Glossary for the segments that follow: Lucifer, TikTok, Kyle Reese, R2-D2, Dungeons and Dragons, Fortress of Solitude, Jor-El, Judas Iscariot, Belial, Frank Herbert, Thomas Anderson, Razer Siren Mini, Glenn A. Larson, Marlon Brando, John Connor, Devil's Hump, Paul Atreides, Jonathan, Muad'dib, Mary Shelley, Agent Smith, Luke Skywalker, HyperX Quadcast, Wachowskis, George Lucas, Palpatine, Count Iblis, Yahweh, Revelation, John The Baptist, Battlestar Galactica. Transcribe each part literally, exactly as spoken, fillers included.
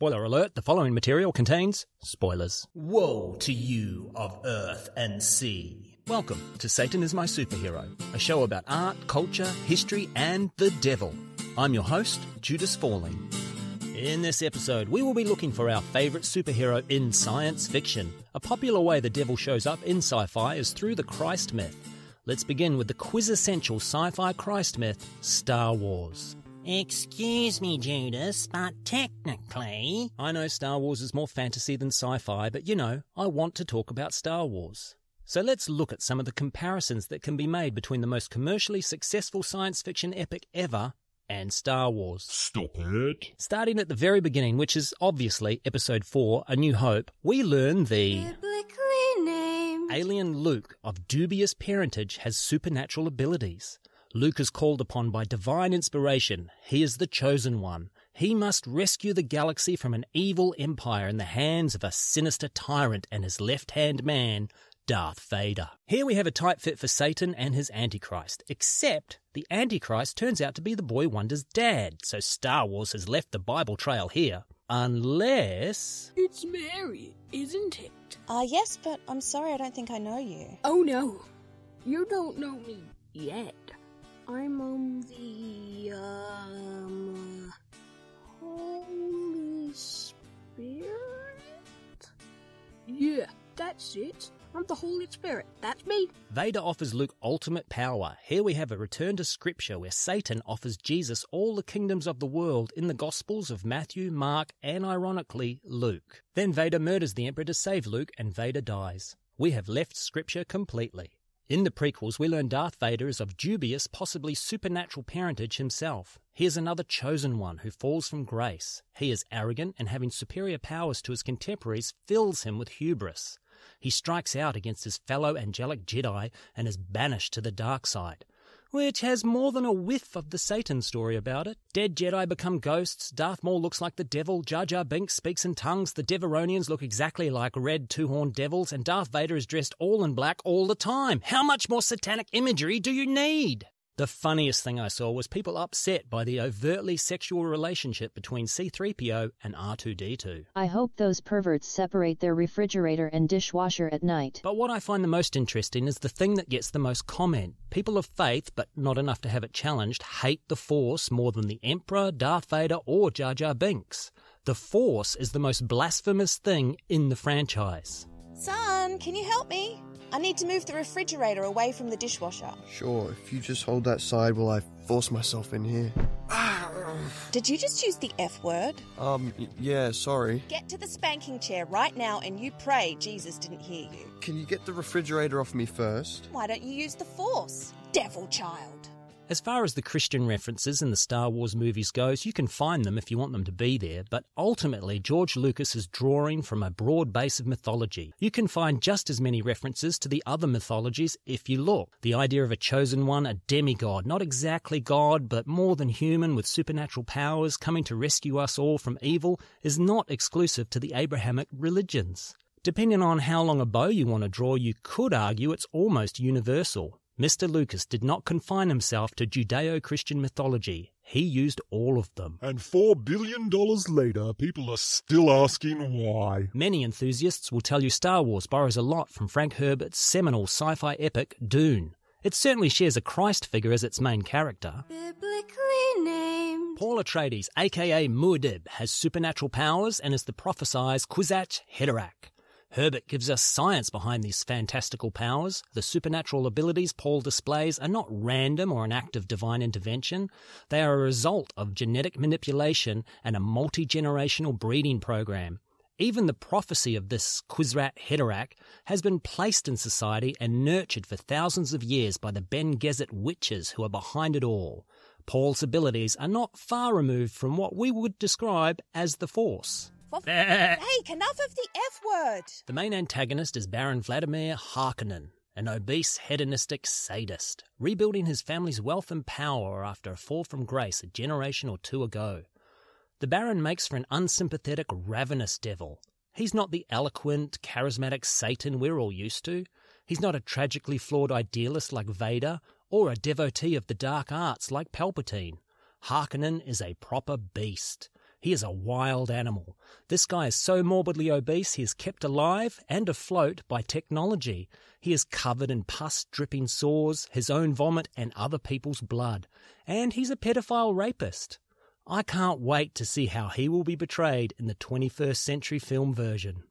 Spoiler alert, the following material contains spoilers. Woe to you of Earth and Sea. Welcome to Satan is My Superhero, a show about art, culture, history, and the devil. I'm your host, Judas Falling. In this episode, we will be looking for our favourite superhero in science fiction. A popular way the devil shows up in sci-fi is through the Christ myth. Let's begin with the quintessential sci-fi Christ myth, Star Wars. Excuse me, Judas, but technically... I know Star Wars is more fantasy than sci-fi, but you know, I want to talk about Star Wars. So let's look at some of the comparisons that can be made between the most commercially successful science fiction epic ever and Star Wars. Stop it. Starting at the very beginning, which is obviously Episode four, A New Hope, we learn the... biblically named alien Luke of dubious parentage has supernatural abilities. Luke is called upon by divine inspiration. He is the chosen one. He must rescue the galaxy from an evil empire in the hands of a sinister tyrant and his left-hand man, Darth Vader. Here we have a tight fit for Satan and his Antichrist, except the Antichrist turns out to be the boy wonder's dad, so Star Wars has left the Bible trail here. Unless... It's Mary, isn't it? Ah, uh, yes, but I'm sorry, I don't think I know you. Oh, no. You don't know me yet. I'm on the, um, Holy Spirit? Yeah, that's it. I'm the Holy Spirit. That's me. Vader offers Luke ultimate power. Here we have a return to Scripture where Satan offers Jesus all the kingdoms of the world in the Gospels of Matthew, Mark, and ironically, Luke. Then Vader murders the Emperor to save Luke, and Vader dies. We have left Scripture completely. In the prequels, we learn Darth Vader is of dubious, possibly supernatural parentage himself. He is another chosen one who falls from grace. He is arrogant, and having superior powers to his contemporaries fills him with hubris. He strikes out against his fellow angelic Jedi and is banished to the dark side, which has more than a whiff of the Satan story about it. Dead Jedi become ghosts, Darth Maul looks like the devil, Jar Jar Binks speaks in tongues, the Devaronians look exactly like red two-horned devils, and Darth Vader is dressed all in black all the time. How much more satanic imagery do you need? The funniest thing I saw was people upset by the overtly sexual relationship between C three P O and R two D two. I hope those perverts separate their refrigerator and dishwasher at night. But what I find the most interesting is the thing that gets the most comment. People of faith, but not enough to have it challenged, hate the Force more than the Emperor, Darth Vader, or Jar Jar Binks. The Force is the most blasphemous thing in the franchise. Son, can you help me? I need to move the refrigerator away from the dishwasher. Sure, if you just hold that side while I force myself in here. Did you just use the F word? Um, yeah, sorry. Get to the spanking chair right now and you pray Jesus didn't hear you. Can you get the refrigerator off me first? Why don't you use the Force, devil child? As far as the Christian references in the Star Wars movies goes, you can find them if you want them to be there, but ultimately George Lucas is drawing from a broad base of mythology. You can find just as many references to the other mythologies if you look. The idea of a chosen one, a demigod, not exactly God, but more than human with supernatural powers coming to rescue us all from evil, is not exclusive to the Abrahamic religions. Depending on how long a bow you want to draw, you could argue it's almost universal. Mister Lucas did not confine himself to Judeo-Christian mythology. He used all of them. And four billion dollars later, people are still asking why. Many enthusiasts will tell you Star Wars borrows a lot from Frank Herbert's seminal sci-fi epic, Dune. It certainly shares a Christ figure as its main character. Biblically named. Paul Atreides, a k a. Muad'dib, has supernatural powers and is the prophesized Kwisatz Haderach. Herbert gives us science behind these fantastical powers. The supernatural abilities Paul displays are not random or an act of divine intervention. They are a result of genetic manipulation and a multi-generational breeding program. Even the prophecy of this Kwisatz Haderach has been placed in society and nurtured for thousands of years by the Bene Gesserit witches who are behind it all. Paul's abilities are not far removed from what we would describe as the Force. For f sake, enough of the F word! The main antagonist is Baron Vladimir Harkonnen, an obese, hedonistic sadist, rebuilding his family's wealth and power after a fall from grace a generation or two ago. The Baron makes for an unsympathetic, ravenous devil. He's not the eloquent, charismatic Satan we're all used to. He's not a tragically flawed idealist like Vader, or a devotee of the dark arts like Palpatine. Harkonnen is a proper beast. He is a wild animal. This guy is so morbidly obese he is kept alive and afloat by technology. He is covered in pus, dripping sores, his own vomit and other people's blood. And he's a pedophile rapist. I can't wait to see how he will be portrayed in the twenty-first century film version.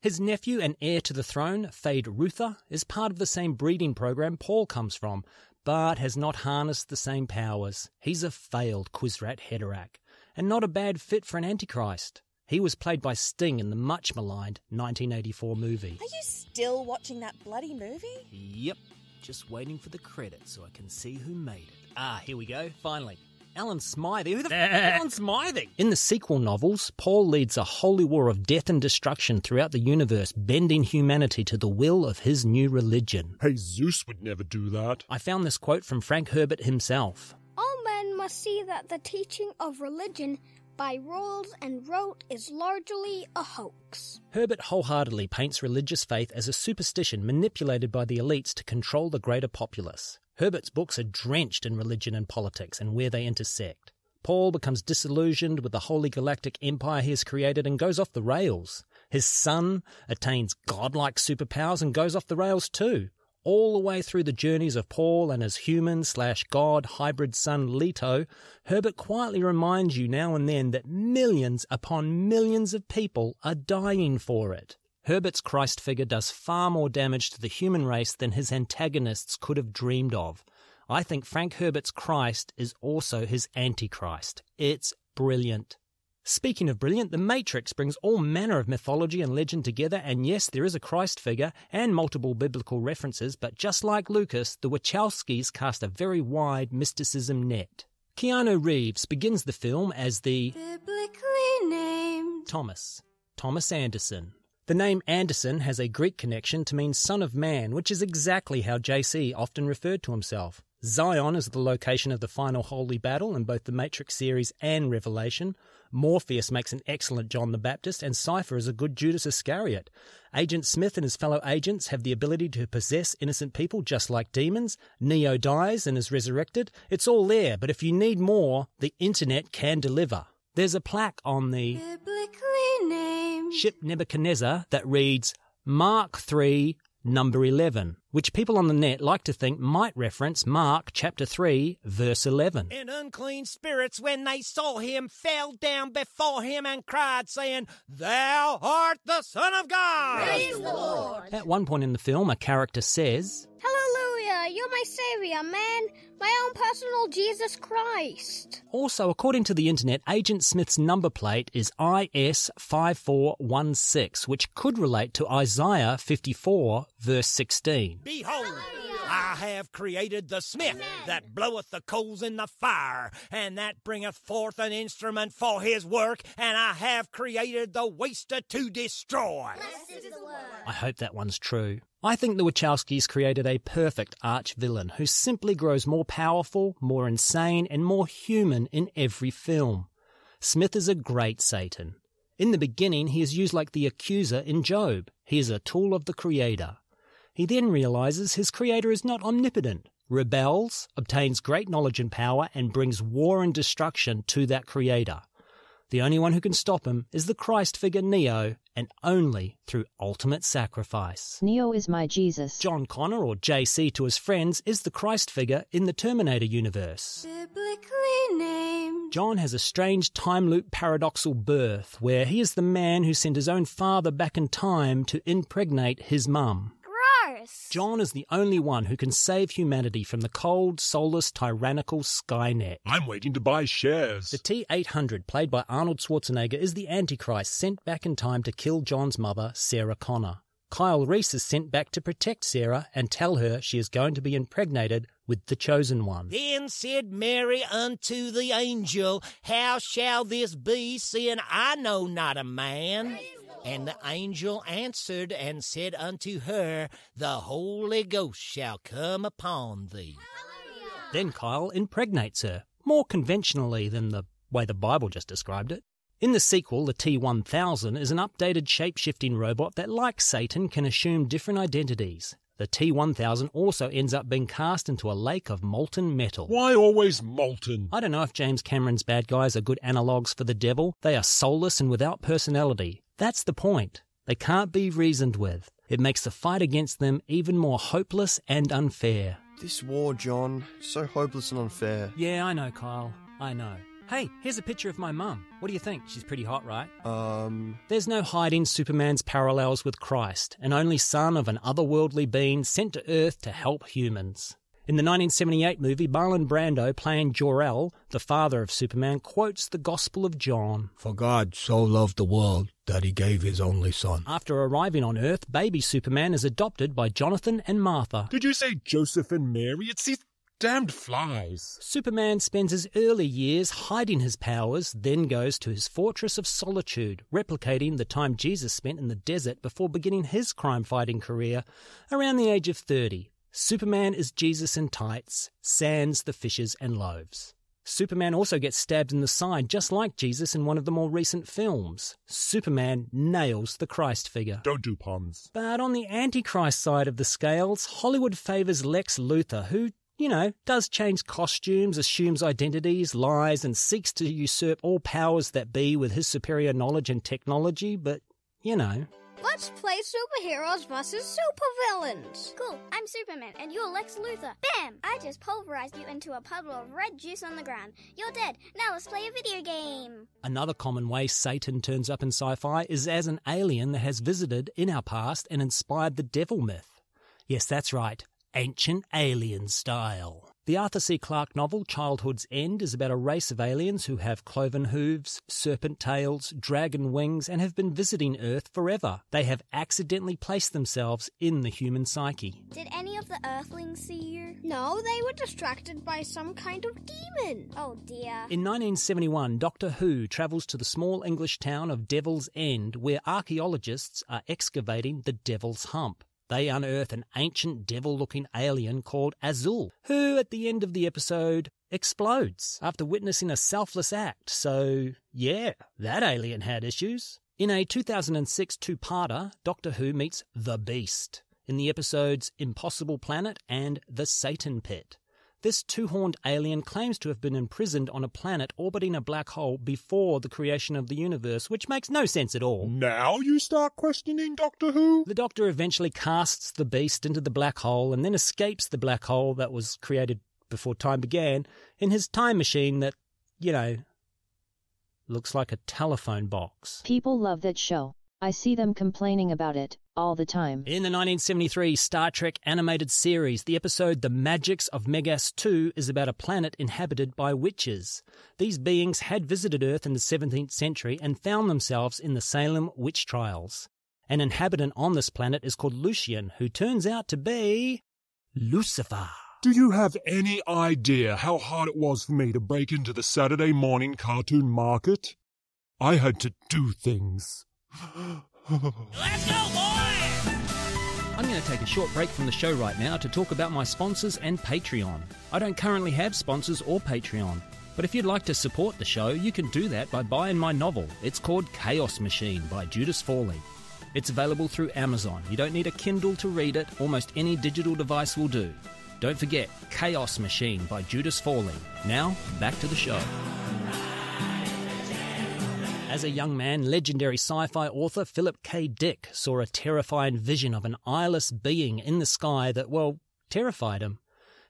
His nephew and heir to the throne, Feyd-Rautha, is part of the same breeding program Paul comes from, but has not harnessed the same powers. He's a failed Kwisatz Haderach, and not a bad fit for an antichrist. He was played by Sting in the much-maligned nineteen eighty-four movie. Are you still watching that bloody movie? Yep, just waiting for the credits so I can see who made it. Ah, here we go, finally. Alan Smythe. Who the f*** is Alan Smythe? In the sequel novels, Paul leads a holy war of death and destruction throughout the universe, bending humanity to the will of his new religion. Hey, Zeus would never do that. I found this quote from Frank Herbert himself. All men must see that the teaching of religion by rules and rote is largely a hoax. Herbert wholeheartedly paints religious faith as a superstition manipulated by the elites to control the greater populace. Herbert's books are drenched in religion and politics and where they intersect. Paul becomes disillusioned with the holy galactic empire he has created and goes off the rails. His son attains godlike superpowers and goes off the rails too, all the way through the journeys of Paul and his human-slash-god hybrid son Leto. Herbert quietly reminds you now and then that millions upon millions of people are dying for it. Herbert's Christ figure does far more damage to the human race than his antagonists could have dreamed of. I think Frank Herbert's Christ is also his Antichrist. It's brilliant. Speaking of brilliant, The Matrix brings all manner of mythology and legend together, and yes, there is a Christ figure and multiple biblical references, but just like Lucas, the Wachowskis cast a very wide mysticism net. Keanu Reeves begins the film as the biblically named Thomas, Thomas Anderson. The name Anderson has a Greek connection to mean son of man, which is exactly how J C often referred to himself. Zion is the location of the final holy battle in both the Matrix series and Revelation. Morpheus makes an excellent John the Baptist, and Cypher is a good Judas Iscariot. Agent Smith and his fellow agents have the ability to possess innocent people just like demons. Neo dies and is resurrected. It's all there, but if you need more, the internet can deliver. There's a plaque on the biblically named ship Nebuchadnezzar that reads Mark three, number eleven, which people on the net like to think might reference Mark chapter three, verse eleven. And unclean spirits, when they saw him, fell down before him and cried, saying, Thou art the Son of God! Praise the Lord! At one point in the film, a character says, Hallelujah, you're my saviour, man. My own personal Jesus Christ. Also, according to the internet, Agent Smith's number plate is I S five four one six, which could relate to Isaiah fifty-four, verse sixteen. Behold, hallelujah, I have created the smith, amen, that bloweth the coals in the fire, and that bringeth forth an instrument for his work, and I have created the waster to destroy. Blessed is the Lord. I hope that one's true. I think the Wachowskis created a perfect arch-villain who simply grows more powerful, more insane, and more human in every film. Smith is a great Satan. In the beginning, he is used like the accuser in Job. He is a tool of the Creator. He then realizes his Creator is not omnipotent, rebels, obtains great knowledge and power, and brings war and destruction to that Creator. The only one who can stop him is the Christ figure Neo, and only through ultimate sacrifice. Neo is my Jesus. John Connor, or J C to his friends, is the Christ figure in the Terminator universe. Biblically named. John has a strange time loop paradoxal birth, where he is the man who sent his own father back in time to impregnate his mum. Gross! John is the only one who can save humanity from the cold, soulless, tyrannical Skynet. I'm waiting to buy shares. The T eight hundred, played by Arnold Schwarzenegger, is the Antichrist sent back in time to kill John's mother, Sarah Connor. Kyle Reese is sent back to protect Sarah and tell her she is going to be impregnated with the Chosen One. Then said Mary unto the angel, How shall this be, seeing I know not a man? And the angel answered and said unto her, The Holy Ghost shall come upon thee. Hallelujah. Then Kyle impregnates her, more conventionally than the way the Bible just described it. In the sequel, the T one thousand is an updated shape-shifting robot that, like Satan, can assume different identities. The T one thousand also ends up being cast into a lake of molten metal. Why always molten? I don't know if James Cameron's bad guys are good analogues for the devil. They are soulless and without personality. That's the point. They can't be reasoned with. It makes the fight against them even more hopeless and unfair. This war, John, so hopeless and unfair. Yeah, I know, Kyle. I know. Hey, here's a picture of my mum. What do you think? She's pretty hot, right? Um... There's no hiding Superman's parallels with Christ, an only son of an otherworldly being sent to Earth to help humans. In the nineteen seventy-eight movie, Marlon Brando, playing Jor-El, the father of Superman, quotes the Gospel of John. For God so loved the world that he gave his only son. After arriving on Earth, baby Superman is adopted by Jonathan and Martha. Did you say Joseph and Mary? It's these damned flies. Superman spends his early years hiding his powers, then goes to his fortress of solitude, replicating the time Jesus spent in the desert before beginning his crime-fighting career around the age of thirty. Superman is Jesus in tights, sans the fishes and loaves. Superman also gets stabbed in the side, just like Jesus in one of the more recent films. Superman nails the Christ figure. Don't do puns. But on the anti-Christ side of the scales, Hollywood favours Lex Luthor, who, you know, does change costumes, assumes identities, lies, and seeks to usurp all powers that be with his superior knowledge and technology, but, you know. Let's play superheroes versus supervillains. Cool, I'm Superman, and you're Lex Luthor. Bam! I just pulverized you into a puddle of red juice on the ground. You're dead. Now let's play a video game. Another common way Satan turns up in sci-fi is as an alien that has visited in our past and inspired the devil myth. Yes, that's right. Ancient alien style. The Arthur C. Clarke novel Childhood's End is about a race of aliens who have cloven hooves, serpent tails, dragon wings, and have been visiting Earth forever. They have accidentally placed themselves in the human psyche. Did any of the Earthlings see you? No, they were distracted by some kind of demon. Oh dear. In nineteen seventy-one, Doctor Who travels to the small English town of Devil's End, where archaeologists are excavating the Devil's Hump. They unearth an ancient devil-looking alien called Azul, who, at the end of the episode, explodes after witnessing a selfless act. So, yeah, that alien had issues. In a two thousand six two-parter, Doctor Who meets The Beast in the episodes Impossible Planet and The Satan Pit. This two-horned alien claims to have been imprisoned on a planet orbiting a black hole before the creation of the universe, which makes no sense at all. Now you start questioning Doctor Who? The Doctor eventually casts the Beast into the black hole and then escapes the black hole that was created before time began in his time machine that, you know, looks like a telephone box. People love that show. I see them complaining about it all the time. In the nineteen seventy-three Star Trek animated series, the episode The Magics of Megas two is about a planet inhabited by witches. These beings had visited Earth in the seventeenth century and found themselves in the Salem witch trials. An inhabitant on this planet is called Lucian, who turns out to be Lucifer. Do you have any idea how hard it was for me to break into the Saturday morning cartoon market? I had to do things. Let's go, boy! I'm going to take a short break from the show right now to talk about my sponsors and Patreon. I don't currently have sponsors or Patreon, but if you'd like to support the show, you can do that by buying my novel. It's called Chaos Machine by Judas Falling. It's available through Amazon. You don't need a Kindle to read it. Almost any digital device will do. Don't forget, Chaos Machine by Judas Falling. Now, back to the show. As a young man, legendary sci-fi author Philip K. Dick saw a terrifying vision of an eyeless being in the sky that, well, terrified him.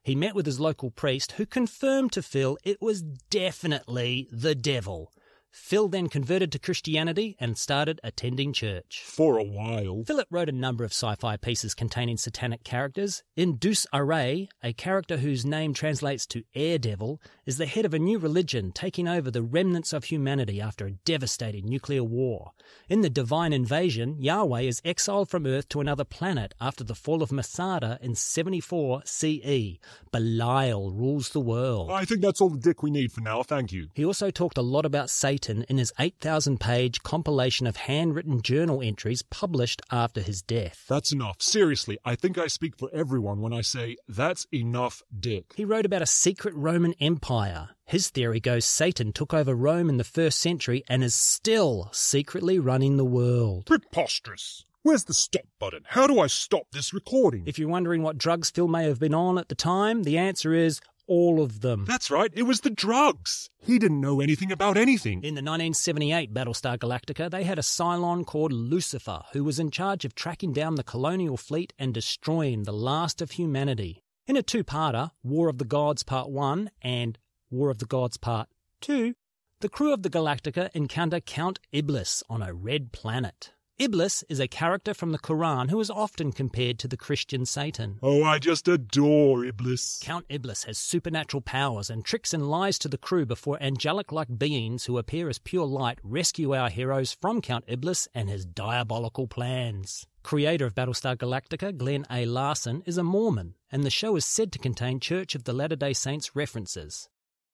He met with his local priest, who confirmed to Phil it was definitely the devil. Phil then converted to Christianity and started attending church. For a while. Philip wrote a number of sci-fi pieces containing satanic characters. In Deuce Array, a character whose name translates to Air Devil, is the head of a new religion taking over the remnants of humanity after a devastating nuclear war. In The Divine Invasion, Yahweh is exiled from Earth to another planet after the fall of Masada in seventy-four C E. Belial rules the world. I think that's all the Dick we need for now, thank you. He also talked a lot about Satan in his eight thousand page compilation of handwritten journal entries published after his death. That's enough. Seriously, I think I speak for everyone when I say, that's enough, Dick. He wrote about a secret Roman empire. His theory goes Satan took over Rome in the first century and is still secretly running the world. Preposterous. Where's the stop button? How do I stop this recording? If you're wondering what drugs Phil may have been on at the time, the answer is all of them. That's right, it was the drugs. He didn't know anything about anything. In the nineteen seventy-eight Battlestar Galactica, they had a Cylon called Lucifer, who was in charge of tracking down the colonial fleet and destroying the last of humanity. In a two-parter, War of the Gods Part one and War of the Gods Part two, the crew of the Galactica encounter Count Iblis on a red planet. Iblis is a character from the Quran who is often compared to the Christian Satan. Oh, I just adore Iblis. Count Iblis has supernatural powers and tricks and lies to the crew before angelic-like beings who appear as pure light rescue our heroes from Count Iblis and his diabolical plans. Creator of Battlestar Galactica, Glenn A. Larson, is a Mormon, and the show is said to contain Church of the Latter-day Saints references.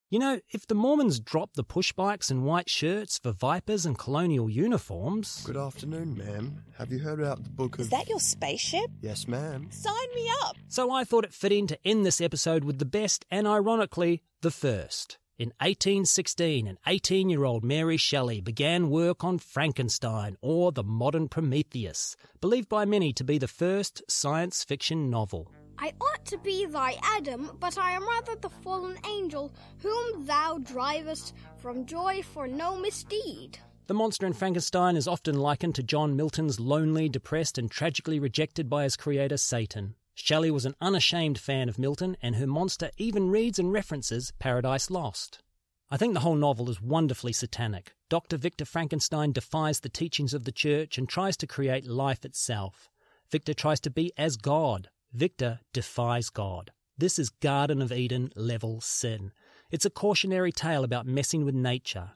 You know, if the Mormons drop the push bikes and white shirts for Vipers and colonial uniforms... Good afternoon, ma'am. Have you heard about the book of... Is that your spaceship? Yes, ma'am. Sign me up! So I thought it fitting to end this episode with the best, and ironically, the first. In eighteen sixteen, an eighteen-year-old Mary Shelley began work on Frankenstein, or the modern Prometheus, believed by many to be the first science fiction novel. I ought to be thy Adam, but I am rather the fallen angel, whom thou drivest from joy for no misdeed. The monster in Frankenstein is often likened to John Milton's lonely, depressed, and tragically rejected by his creator, Satan. Shelley was an unashamed fan of Milton, and her monster even reads and references Paradise Lost. I think the whole novel is wonderfully satanic. Doctor Victor Frankenstein defies the teachings of the church and tries to create life itself. Victor tries to be as God. Victor defies God. This is Garden of Eden level sin. It's a cautionary tale about messing with nature.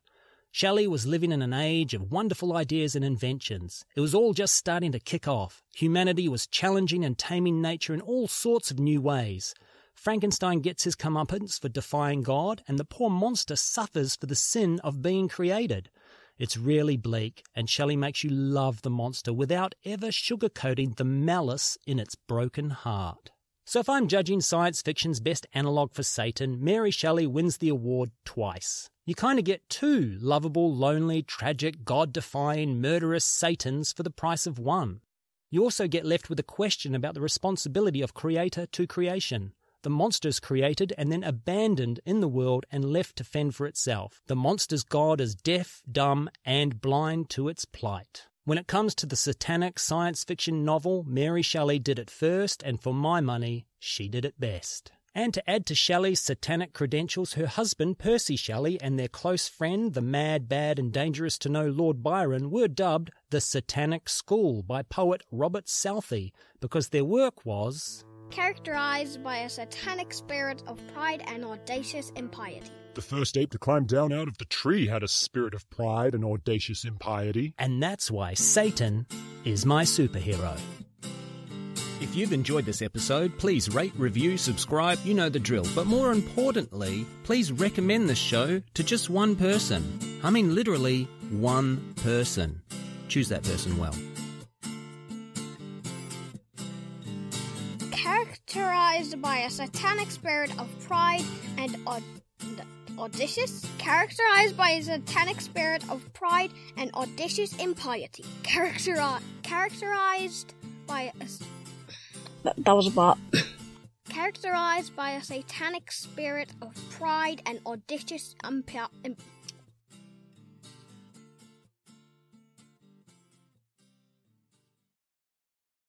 Shelley was living in an age of wonderful ideas and inventions. It was all just starting to kick off. Humanity was challenging and taming nature in all sorts of new ways. Frankenstein gets his comeuppance for defying God, and the poor monster suffers for the sin of being created. It's really bleak, and Shelley makes you love the monster without ever sugarcoating the malice in its broken heart. So if I'm judging science fiction's best analogue for Satan, Mary Shelley wins the award twice. You kind of get two lovable, lonely, tragic, God-defying, murderous Satans for the price of one. You also get left with a question about the responsibility of creator to creation. The monster's created and then abandoned in the world and left to fend for itself. The monster's god is deaf, dumb, and blind to its plight. When it comes to the satanic science fiction novel, Mary Shelley did it first, and for my money, she did it best. And to add to Shelley's satanic credentials, her husband, Percy Shelley, and their close friend, the mad, bad, and dangerous to know Lord Byron, were dubbed the Satanic School by poet Robert Southey because their work was... characterized by a satanic spirit of pride and audacious impiety. The first ape to climb down out of the tree had a spirit of pride and audacious impiety. And that's why Satan is my superhero. If you've enjoyed this episode, please rate, review, subscribe, you know the drill. But more importantly, please recommend this show to just one person. I mean literally one person. Choose that person well. Characterized by a satanic spirit of pride and aud audacious. Characterized by a satanic spirit of pride and audacious impiety. Characteri characterized by a... That, that was a bot. Characterized by a satanic spirit of pride and audacious impiety. Imp